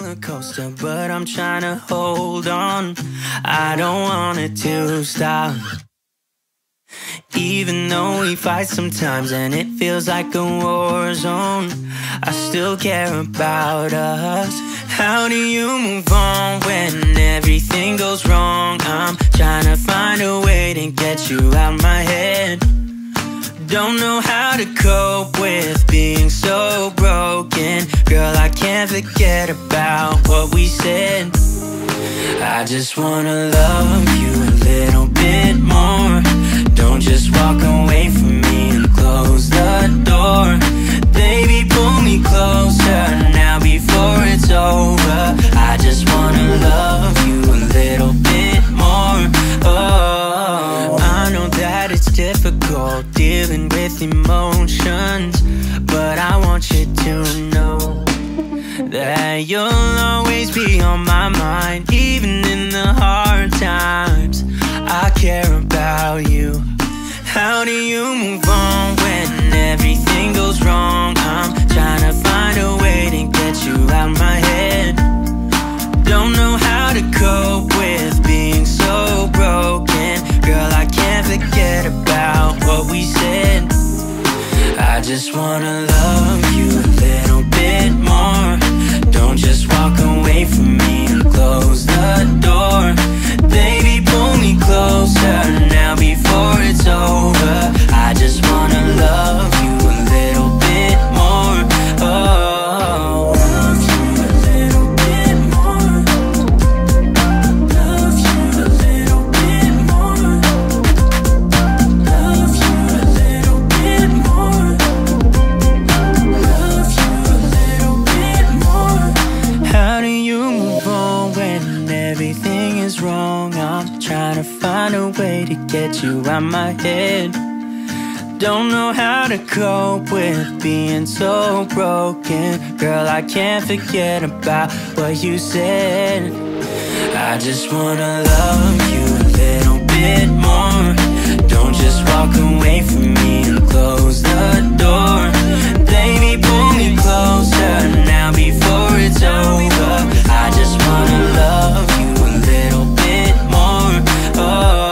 roller coaster, but I'm trying to hold on. I don't want it to stop, even though we fight sometimes and it feels like a war zone. I still care about us. How do you move on when everything goes wrong? I'm trying to find a way to get you out my head. Don't know how to cope with being so broken. Girl, I can't forget about what we said. I just wanna love you a little bit more. Don't just walk away from me and close the door. Baby, pull me closer now before it's over. I just wanna love you a little bit more. Oh, I know that it's difficult dealing with emotions, but I want you to know that you'll always be on my mind, even in the hard times. I care about you. How do you move on when everything goes wrong? I'm trying to find a way to get you out my head. Don't know how to cope with being so broken. Girl, I can't forget about what we said. I just wanna love you a little bit more. Don't just walk away from me and close the door. Baby, pull me closer now before it's over. I just wanna love you a little bit more. Oh, love you a little bit more. Love you a little bit more. Love you a little bit more. Love you a little bit more. How do you move on when everything is wrong? I'm trying to find a way to get you out my head. Don't know how to cope with being so broken. Girl, I can't forget about what you said. I just wanna love you a little bit more. Don't just walk away from me and close the door. Baby, pull me closer now before it's over. I just wanna love you a little bit more. Oh,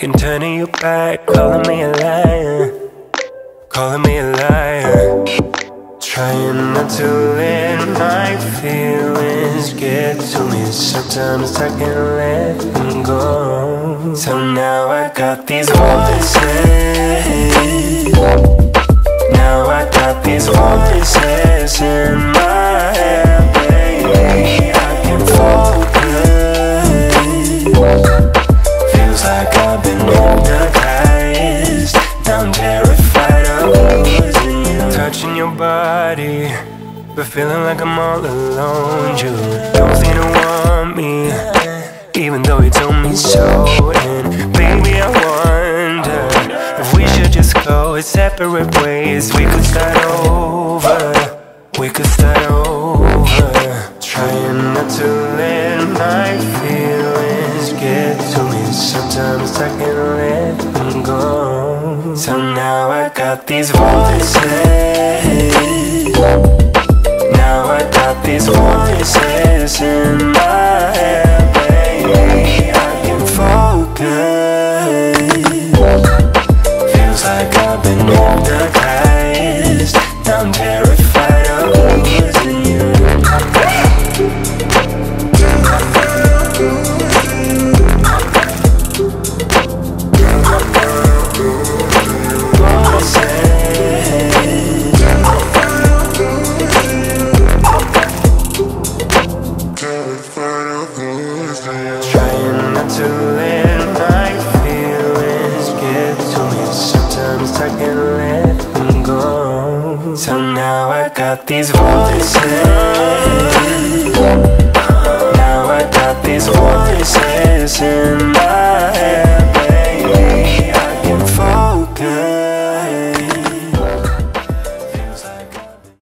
and turning you back, calling me a liar, calling me a liar. Trying not to let my feelings get to me. Sometimes I can't let them go. So now I got these voices. Now I got these voices in my head, baby. I can focus. Feels like I've been hypnotized. I'm terrified of losing you. Touching your body, but feeling like I'm all alone. You don't seem to want me, even though you told me so. And baby, I wonder if we should just go separate ways. We could start over, we could start over. Trying not to let my feelings get to me. Sometimes I can't let them go. So now I got these voices. Now I got these voices in my head, baby. I can focus. Feels like I've been hypnotized. I'm terrified of losing you. So now I got these voices. Now I got these voices in my head.